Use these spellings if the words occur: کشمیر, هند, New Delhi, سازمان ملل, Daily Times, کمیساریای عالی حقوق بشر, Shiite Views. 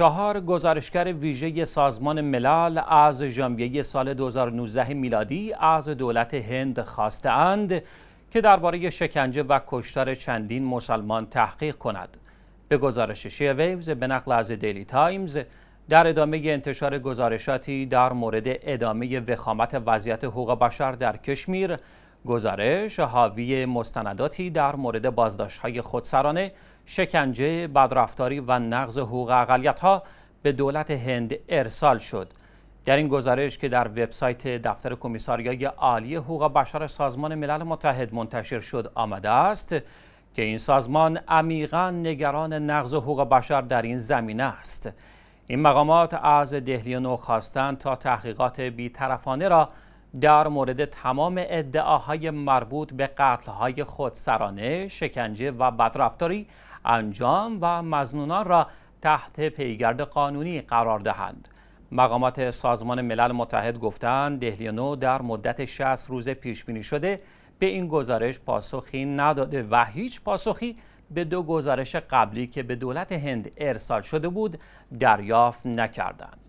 4 گزارشگر ویژه سازمان ملل از ژانویه سال 2019 میلادی از دولت هند خواسته‌اند که درباره شکنجه و کشتار چندین مسلمان تحقیق کند. به گزارش شیعه ویوز به نقل از دیلی تایمز، در ادامه انتشار گزارشاتی در مورد ادامه وخامت وضعیت حقوق بشر در کشمیر، گزارش حاوی مستنداتی در مورد بازداشت‌های خودسرانه، شکنجه، بدرفتاری و نقض حقوق اقلیت‌ها به دولت هند ارسال شد. در این گزارش که در وبسایت دفتر کمیساریای عالی حقوق بشر سازمان ملل متحد منتشر شد آمده است که این سازمان عمیقا نگران نقض حقوق بشر در این زمینه است. این مقامات از دهلی نو خواستند تا تحقیقات بی‌طرفانه را در مورد تمام ادعاهای مربوط به قتل‌های خودسرانه، شکنجه و بدرفتاری انجام و مظنونان را تحت پیگرد قانونی قرار دهند. مقامات سازمان ملل متحد گفتند دهلی نو در مدت 60 روز پیش بینی شده به این گزارش پاسخی نداده و هیچ پاسخی به 2 گزارش قبلی که به دولت هند ارسال شده بود دریافت نکردند.